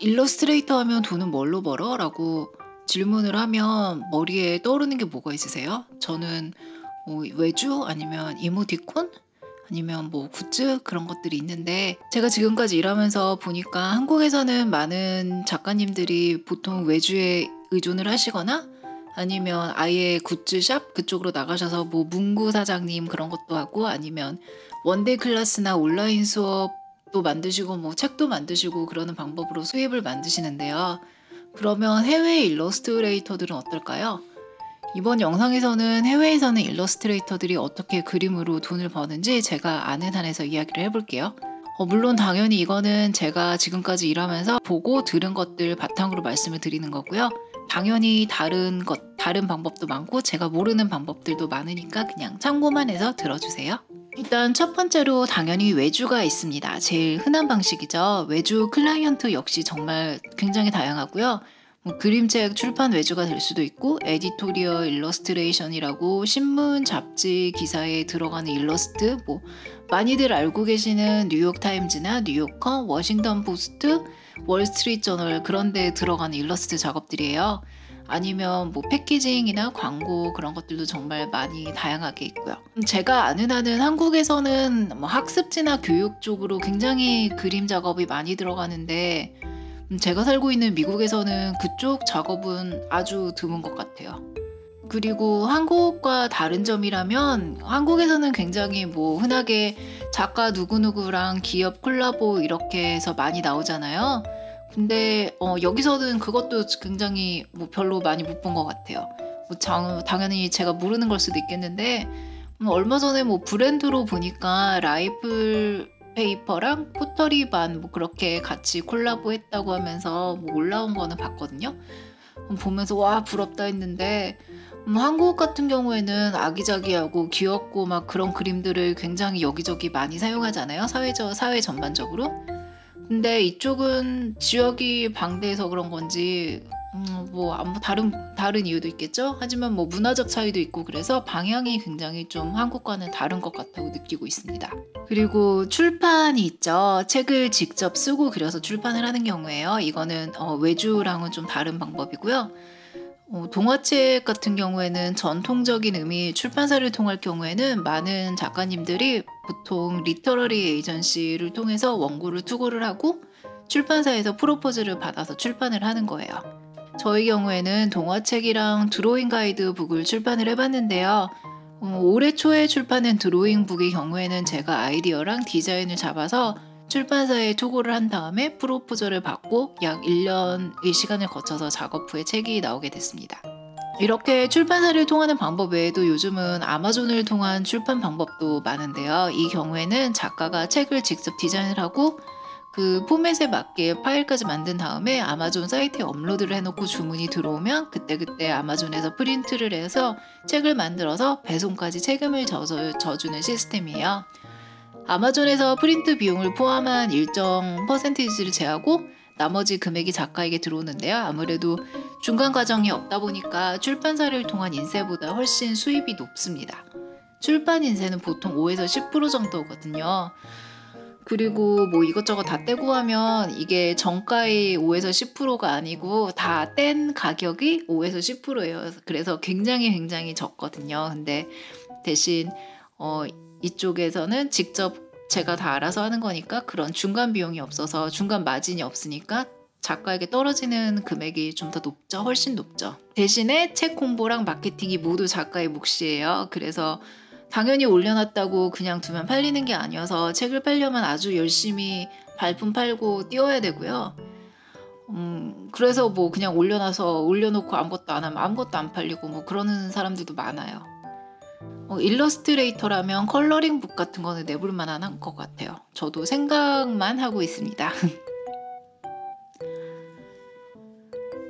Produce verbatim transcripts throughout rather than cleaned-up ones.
일러스트레이터 하면 돈은 뭘로 벌어? 라고 질문을 하면 머리에 떠오르는 게 뭐가 있으세요? 저는 뭐 외주 아니면 이모티콘? 아니면 뭐 굿즈 그런 것들이 있는데, 제가 지금까지 일하면서 보니까 한국에서는 많은 작가님들이 보통 외주에 의존을 하시거나 아니면 아예 굿즈샵 그쪽으로 나가셔서 뭐 문구 사장님 그런 것도 하고 아니면 원데이 클래스나 온라인 수업도 만드시고 뭐 책도 만드시고 그러는 방법으로 수입을 만드시는데요. 그러면 해외 일러스트레이터들은 어떨까요? 이번 영상에서는 해외에서는 일러스트레이터들이 어떻게 그림으로 돈을 버는지 제가 아는 한에서 이야기를 해볼게요. 어, 물론 당연히 이거는 제가 지금까지 일하면서 보고 들은 것들 바탕으로 말씀을 드리는 거고요. 당연히 다른 것, 다른 방법도 많고 제가 모르는 방법들도 많으니까 그냥 참고만 해서 들어주세요. 일단 첫 번째로 당연히 외주가 있습니다. 제일 흔한 방식이죠. 외주 클라이언트 역시 정말 굉장히 다양하고요. 뭐 그림책 출판 외주가 될 수도 있고 에디토리얼 일러스트레이션이라고 신문, 잡지, 기사에 들어가는 일러스트, 뭐 많이들 알고 계시는 뉴욕타임즈나 뉴요커, 워싱턴 포스트, 월스트리트 저널 그런 데에 들어가는 일러스트 작업들이에요. 아니면 뭐 패키징이나 광고 그런 것들도 정말 많이 다양하게 있고요. 제가 아는 한은 한국에서는 뭐 학습지나 교육 쪽으로 굉장히 그림 작업이 많이 들어가는데 제가 살고 있는 미국에서는 그쪽 작업은 아주 드문 것 같아요. 그리고 한국과 다른 점이라면 한국에서는 굉장히 뭐 흔하게 작가 누구누구랑 기업 콜라보 이렇게 해서 많이 나오잖아요. 근데 어 여기서는 그것도 굉장히 뭐 별로 많이 못 본 것 같아요. 뭐 장, 당연히 제가 모르는 걸 수도 있겠는데 얼마 전에 뭐 브랜드로 보니까 라이플 페이퍼랑 포터리 반 뭐 그렇게 같이 콜라보 했다고 하면서 뭐 올라온 거는 봤거든요. 보면서 와 부럽다 했는데 음, 한국 같은 경우에는 아기자기하고 귀엽고 막 그런 그림들을 굉장히 여기저기 많이 사용하잖아요. 사회적, 사회 전반적으로. 근데 이쪽은 지역이 방대해서 그런 건지 음, 뭐 아무 다른 다른 이유도 있겠죠. 하지만 뭐 문화적 차이도 있고 그래서 방향이 굉장히 좀 한국과는 다른 것 같다고 느끼고 있습니다. 그리고 출판이 있죠. 책을 직접 쓰고 그려서 출판을 하는 경우에요. 이거는 어, 외주랑은 좀 다른 방법이고요. 어, 동화책 같은 경우에는 전통적인 의미 출판사를 통할 경우에는 많은 작가님들이 보통 리터러리 에이전시를 통해서 원고를 투고를 하고 출판사에서 프로포즈를 받아서 출판을 하는 거예요. 저희 경우에는 동화책이랑 드로잉 가이드북을 출판을 해봤는데요. 어, 올해 초에 출판한 드로잉북의 경우에는 제가 아이디어랑 디자인을 잡아서 출판사에 투고를 한 다음에 프로포저를 받고 약 일 년의 시간을 거쳐서 작업 후에 책이 나오게 됐습니다. 이렇게 출판사를 통하는 방법 외에도 요즘은 아마존을 통한 출판 방법도 많은데요. 이 경우에는 작가가 책을 직접 디자인을 하고 그 포맷에 맞게 파일까지 만든 다음에 아마존 사이트에 업로드를 해놓고 주문이 들어오면 그때그때 아마존에서 프린트를 해서 책을 만들어서 배송까지 책임을 져서, 져주는 시스템이에요. 아마존에서 프린트 비용을 포함한 일정 퍼센티지를 제하고 나머지 금액이 작가에게 들어오는데요. 아무래도 중간 과정이 없다 보니까 출판사를 통한 인세보다 훨씬 수입이 높습니다. 출판 인세는 보통 오에서 십 퍼센트 정도거든요. 그리고 뭐 이것저것 다 떼고 하면 이게 정가의 오에서 십 퍼센트가 아니고 다 뗀 가격이 오에서 십 퍼센트예요. 그래서 굉장히 굉장히 적거든요. 근데 대신 어 이쪽에서는 직접 제가 다 알아서 하는 거니까 그런 중간 비용이 없어서 중간 마진이 없으니까 작가에게 떨어지는 금액이 좀 더 높죠. 훨씬 높죠. 대신에 책 홍보랑 마케팅이 모두 작가의 몫이에요. 그래서 당연히 올려놨다고 그냥 두면 팔리는 게 아니어서 책을 팔려면 아주 열심히 발품 팔고 뛰어야 되고요. 음, 그래서 뭐 그냥 올려놔서 올려놓고 아무것도 안 하면 아무것도 안 팔리고 뭐 그러는 사람들도 많아요. 어, 일러스트레이터라면 컬러링북 같은 거는 내볼 만한 것 같아요. 저도 생각만 하고 있습니다.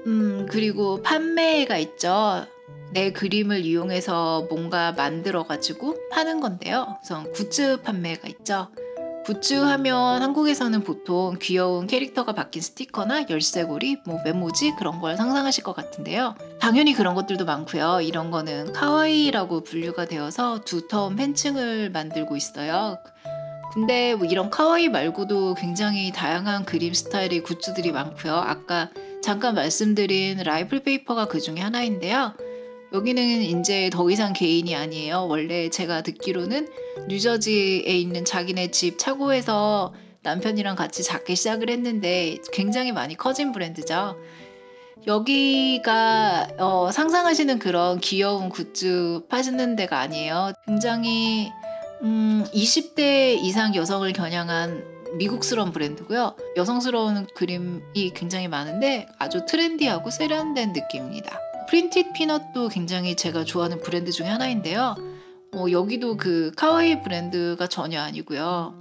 음, 그리고 판매가 있죠. 내 그림을 이용해서 뭔가 만들어가지고 파는 건데요. 우선 굿즈 판매가 있죠. 굿즈 하면 한국에서는 보통 귀여운 캐릭터가 박힌 스티커나 열쇠고리, 뭐 메모지 그런 걸 상상하실 것 같은데요. 당연히 그런 것들도 많고요. 이런 거는 카와이라고 분류가 되어서 두터운 팬층을 만들고 있어요. 근데 뭐 이런 카와이 말고도 굉장히 다양한 그림 스타일의 굿즈들이 많고요. 아까 잠깐 말씀드린 라이플 페이퍼가 그 중에 하나인데요. 여기는 이제 더 이상 개인이 아니에요. 원래 제가 듣기로는 뉴저지에 있는 자기네 집 차고에서 남편이랑 같이 작게 시작을 했는데 굉장히 많이 커진 브랜드죠. 여기가 어, 상상하시는 그런 귀여운 굿즈 파시는 데가 아니에요. 굉장히 음, 이십 대 이상 여성을 겨냥한 미국스러운 브랜드고요. 여성스러운 그림이 굉장히 많은데 아주 트렌디하고 세련된 느낌입니다. 프린티드 피넛도 굉장히 제가 좋아하는 브랜드 중에 하나인데요. 어, 여기도 그 카와이 브랜드가 전혀 아니고요.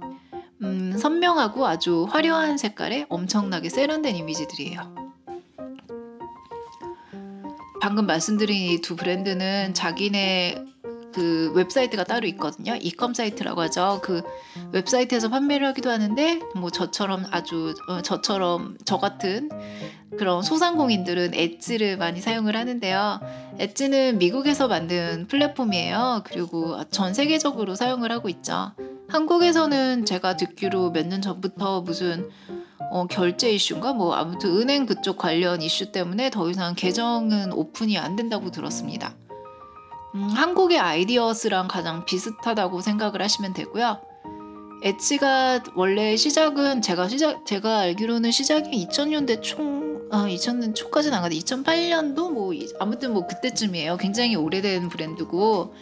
음, 선명하고 아주 화려한 색깔에 엄청나게 세련된 이미지들이에요. 방금 말씀드린 이 두 브랜드는 자기네 그 웹사이트가 따로 있거든요. 이컴 사이트라고 하죠. 그 웹사이트에서 판매를 하기도 하는데 뭐 저처럼 아주 어, 저처럼 저 같은 그런 소상공인들은 엣지를 많이 사용을 하는데요. 엣지는 미국에서 만든 플랫폼이에요. 그리고 전 세계적으로 사용을 하고 있죠. 한국에서는 제가 듣기로 몇 년 전부터 무슨 어, 결제 이슈인가? 뭐 아무튼 은행 그쪽 관련 이슈 때문에 더 이상 계정은 오픈이 안 된다고 들었습니다. 음, 한국의 아이디어스랑 가장 비슷하다고 생각을 하시면 되고요. 엣지가 원래 시작은 제가 시작 제가 알기로는 시작이 이천 년대 총 아, 이천 년 초까지는 안 가는데 이천팔 년도 뭐 아무튼 뭐 그때쯤이에요. 굉장히 오래된 브랜드고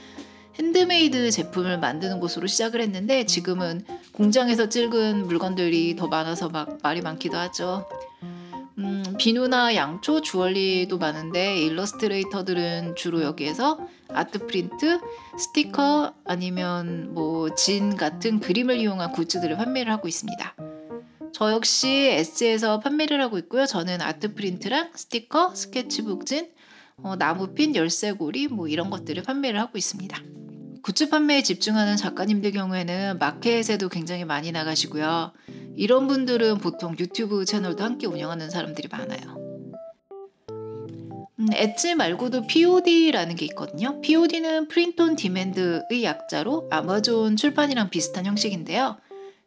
핸드메이드 제품을 만드는 곳으로 시작을 했는데 지금은 공장에서 찍은 물건들이 더 많아서 막 말이 많기도 하죠. 음, 비누나 양초, 주얼리도 많은데 일러스트레이터들은 주로 여기에서 아트 프린트, 스티커 아니면 뭐 진 같은 그림을 이용한 굿즈들을 판매를 하고 있습니다. 저 역시 S에서 판매를 하고 있고요. 저는 아트 프린트랑 스티커, 스케치북 진, 어, 나무핀, 열쇠고리 뭐 이런 것들을 판매를 하고 있습니다. 굿즈 판매에 집중하는 작가님들 경우에는 마켓에도 굉장히 많이 나가시고요. 이런 분들은 보통 유튜브 채널도 함께 운영하는 사람들이 많아요. 음, 엣지 말고도 피오디라는 게 있거든요. 피오디는 프린트 온 디맨드의 약자로 아마존 출판이랑 비슷한 형식인데요.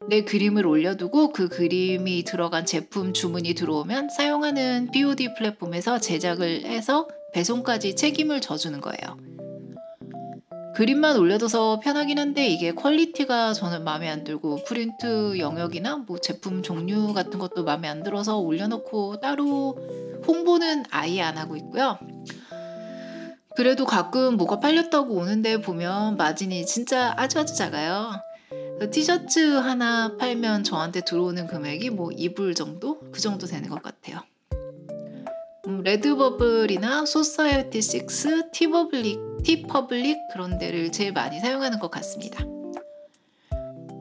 내 그림을 올려두고 그 그림이 들어간 제품 주문이 들어오면 사용하는 피오디 플랫폼에서 제작을 해서 배송까지 책임을 져주는 거예요. 그림만 올려둬서 편하긴 한데 이게 퀄리티가 저는 마음에 안 들고 프린트 영역이나 뭐 제품 종류 같은 것도 마음에 안 들어서 올려놓고 따로 홍보는 아예 안 하고 있고요. 그래도 가끔 뭐가 팔렸다고 오는데 보면 마진이 진짜 아주 아주 작아요. 티셔츠 하나 팔면 저한테 들어오는 금액이 뭐 이불 정도? 그 정도 되는 것 같아요. 레드버블이나 소사이어티식스, 티버블릭, 티퍼블릭 그런 데를 제일 많이 사용하는 것 같습니다.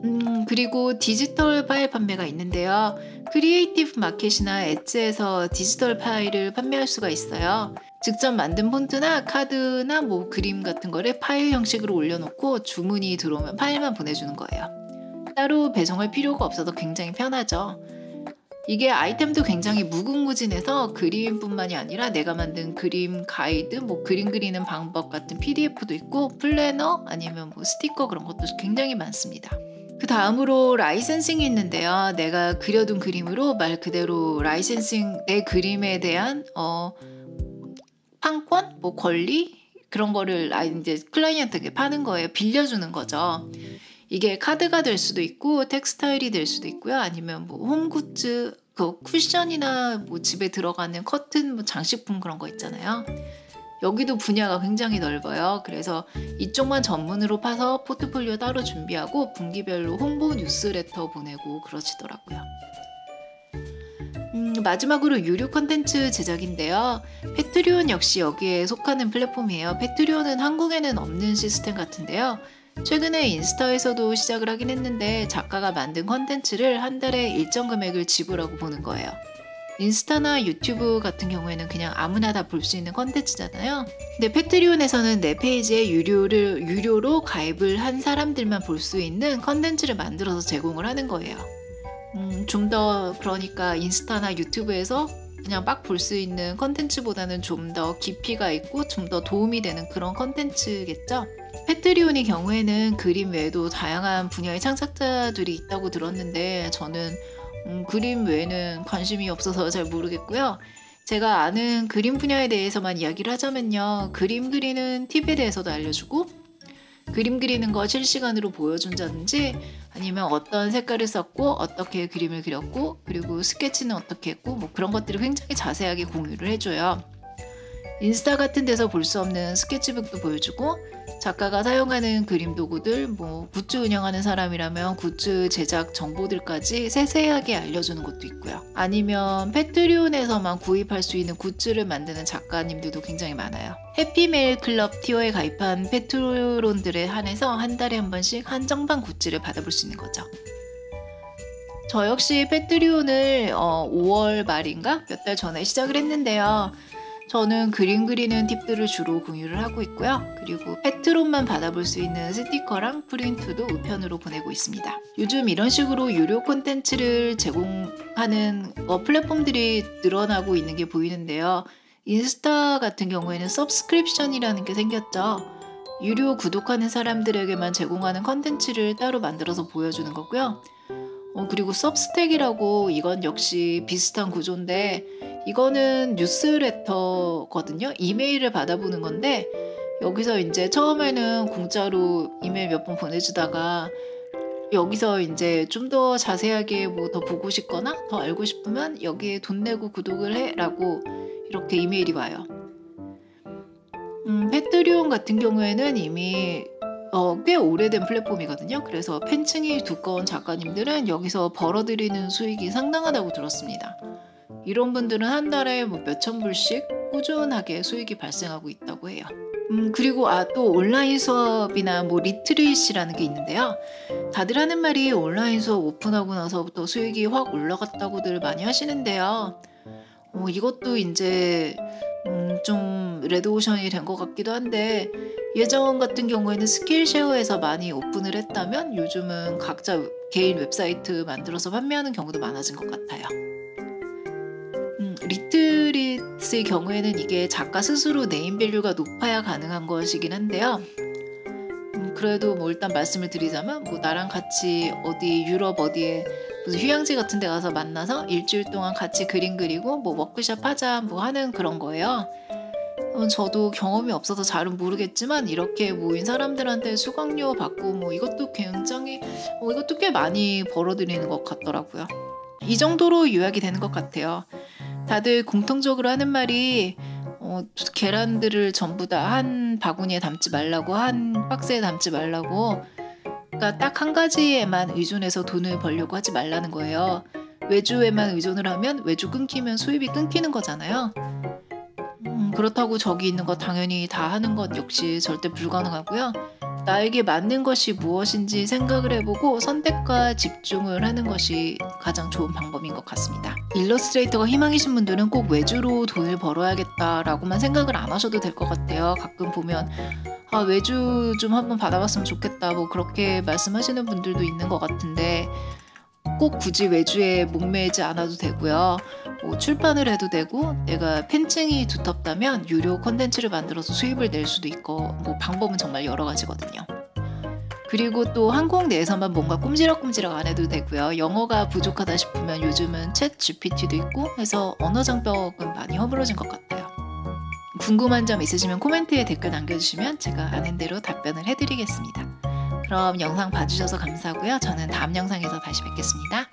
음, 그리고 디지털 파일 판매가 있는데요. 크리에이티브 마켓이나 엣지에서 디지털 파일을 판매할 수가 있어요. 직접 만든 폰트나 카드나 뭐 그림 같은 거를 파일 형식으로 올려놓고 주문이 들어오면 파일만 보내주는 거예요. 따로 배송할 필요가 없어서 굉장히 편하죠. 이게 아이템도 굉장히 무궁무진해서 그림뿐만이 아니라 내가 만든 그림 가이드, 뭐 그림 그리는 방법 같은 피디에프도 있고 플래너 아니면 뭐 스티커 그런 것도 굉장히 많습니다. 그 다음으로 라이센싱이 있는데요. 내가 그려둔 그림으로 말 그대로 라이센싱, 내 그림에 대한 어, 판권, 뭐 권리 그런 거를 이제 클라이언트에게 파는 거예요. 빌려주는 거죠. 이게 카드가 될 수도 있고 텍스타일이 될 수도 있고요. 아니면 뭐 홈굿즈, 그 쿠션이나 뭐 집에 들어가는 커튼, 뭐 장식품 그런 거 있잖아요. 여기도 분야가 굉장히 넓어요. 그래서 이쪽만 전문으로 파서 포트폴리오 따로 준비하고 분기별로 홍보 뉴스레터 보내고 그러시더라고요. 음, 마지막으로 유료 컨텐츠 제작인데요. 패트리온 역시 여기에 속하는 플랫폼이에요. 패트리온은 한국에는 없는 시스템 같은데요. 최근에 인스타에서도 시작을 하긴 했는데 작가가 만든 컨텐츠를 한 달에 일정 금액을 지불하고 보는 거예요. 인스타나 유튜브 같은 경우에는 그냥 아무나 다 볼 수 있는 컨텐츠잖아요. 근데 패트리온에서는 내 페이지에 유료를, 유료로 가입을 한 사람들만 볼 수 있는 컨텐츠를 만들어서 제공을 하는 거예요. 음, 좀 더 그러니까 인스타나 유튜브에서 그냥 막 볼 수 있는 컨텐츠보다는 좀 더 깊이가 있고 좀 더 도움이 되는 그런 컨텐츠겠죠? 패트리온의 경우에는 그림 외에도 다양한 분야의 창작자들이 있다고 들었는데 저는 음, 그림 외에는 관심이 없어서 잘 모르겠고요. 제가 아는 그림 분야에 대해서만 이야기를 하자면요. 그림 그리는 팁에 대해서도 알려주고 그림 그리는 거 실시간으로 보여준다든지 아니면 어떤 색깔을 썼고 어떻게 그림을 그렸고 그리고 스케치는 어떻게 했고 뭐 그런 것들을 굉장히 자세하게 공유를 해줘요. 인스타 같은 데서 볼 수 없는 스케치북도 보여주고 작가가 사용하는 그림 도구들, 뭐 굿즈 운영하는 사람이라면 굿즈 제작 정보들까지 세세하게 알려주는 것도 있고요. 아니면 패트리온에서만 구입할 수 있는 굿즈를 만드는 작가님들도 굉장히 많아요. 해피메일 클럽 티어에 가입한 패트론들에 한해서 한 달에 한 번씩 한정판 굿즈를 받아볼 수 있는 거죠. 저 역시 패트리온을 어, 오월 말인가? 몇 달 전에 시작을 했는데요. 저는 그림 그리는 팁들을 주로 공유를 하고 있고요. 그리고 패트론만 받아볼 수 있는 스티커랑 프린트도 우편으로 보내고 있습니다. 요즘 이런 식으로 유료 콘텐츠를 제공하는 어, 플랫폼들이 늘어나고 있는 게 보이는데요. 인스타 같은 경우에는 서브스크립션이라는 게 생겼죠. 유료 구독하는 사람들에게만 제공하는 콘텐츠를 따로 만들어서 보여주는 거고요. 어, 그리고 서브스택이라고 이건 역시 비슷한 구조인데 이거는 뉴스레터거든요. 이메일을 받아보는 건데 여기서 이제 처음에는 공짜로 이메일 몇 번 보내주다가 여기서 이제 좀 더 자세하게 뭐 더 보고 싶거나 더 알고 싶으면 여기에 돈 내고 구독을 해 라고 이렇게 이메일이 와요. 음, 패트리온 같은 경우에는 이미 어, 꽤 오래된 플랫폼이거든요. 그래서 팬층이 두꺼운 작가님들은 여기서 벌어들이는 수익이 상당하다고 들었습니다. 이런 분들은 한 달에 뭐 몇천 불씩 꾸준하게 수익이 발생하고 있다고 해요. 음, 그리고 아, 또 온라인 수업이나 뭐 리트릿이라는 게 있는데요. 다들 하는 말이 온라인 수업 오픈하고 나서부터 수익이 확 올라갔다고들 많이 하시는데요. 어, 이것도 이제 음, 좀 레드오션이 된 것 같기도 한데 예전 같은 경우에는 스킬쉐어에서 많이 오픈을 했다면 요즘은 각자 개인 웹사이트 만들어서 판매하는 경우도 많아진 것 같아요. 음, 리트릿의 경우에는 이게 작가 스스로 네임밸류가 높아야 가능한 것이긴 한데요. 음, 그래도 뭐 일단 말씀을 드리자면 뭐 나랑 같이 어디 유럽 어디에 무슨 휴양지 같은 데 가서 만나서 일주일 동안 같이 그림 그리고 뭐 워크숍 하자 뭐 하는 그런 거예요. 저도 경험이 없어서 잘은 모르겠지만 이렇게 모인 사람들한테 수강료 받고 뭐 이것도 굉장히 어, 이것도 꽤 많이 벌어들이는 것 같더라고요. 이 정도로 요약이 되는 것 같아요. 다들 공통적으로 하는 말이 어, 계란들을 전부 다 한 바구니에 담지 말라고 한 박스에 담지 말라고 그러니까 딱 한 가지에만 의존해서 돈을 벌려고 하지 말라는 거예요. 외주에만 의존을 하면 외주 끊기면 수입이 끊기는 거잖아요. 음, 그렇다고 저기 있는 것 당연히 다 하는 것 역시 절대 불가능하고요. 나에게 맞는 것이 무엇인지 생각을 해보고 선택과 집중을 하는 것이 가장 좋은 방법인 것 같습니다. 일러스트레이터가 희망이신 분들은 꼭 외주로 돈을 벌어야겠다라고만 생각을 안 하셔도 될 것 같아요. 가끔 보면 아, 외주 좀 한번 받아봤으면 좋겠다 뭐 그렇게 말씀하시는 분들도 있는 것 같은데 꼭 굳이 외주에 목매이지 않아도 되고요. 뭐 출판을 해도 되고 내가 팬층이 두텁다면 유료 콘텐츠를 만들어서 수입을 낼 수도 있고 뭐 방법은 정말 여러 가지거든요. 그리고 또 한국 내에서만 뭔가 꼼지락꼼지락 안 해도 되고요. 영어가 부족하다 싶으면 요즘은 챗 지피티도 있고 해서 언어 장벽은 많이 허물어진 것 같아요. 궁금한 점 있으시면 코멘트에 댓글 남겨주시면 제가 아는 대로 답변을 해드리겠습니다. 그럼 영상 봐주셔서 감사하고요. 저는 다음 영상에서 다시 뵙겠습니다.